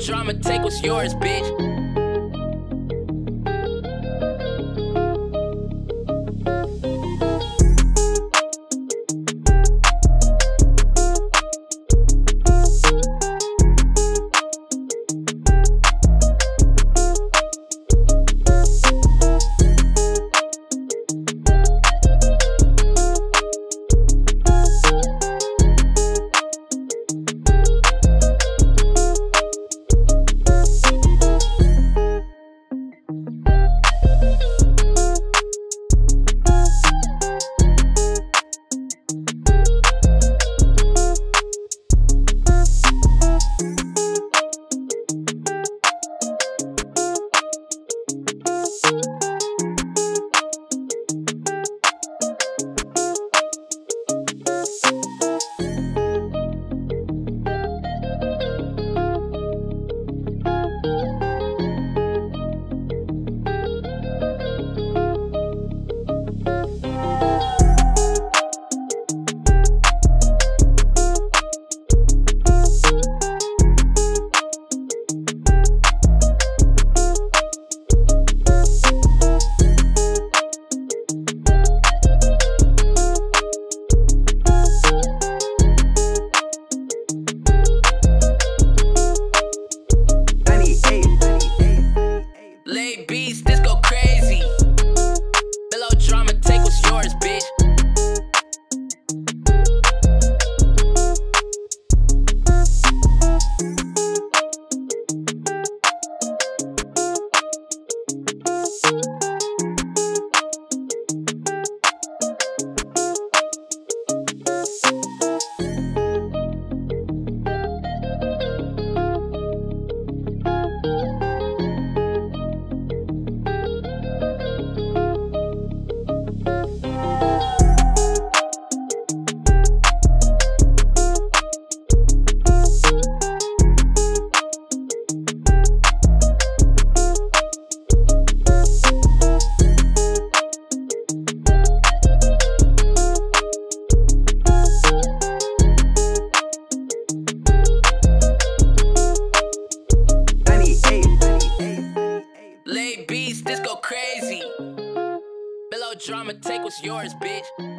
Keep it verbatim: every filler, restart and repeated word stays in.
Milodrama, take what's yours, bitch. Lay beats, this go crazy. Milodrama, take what's yours, bitch.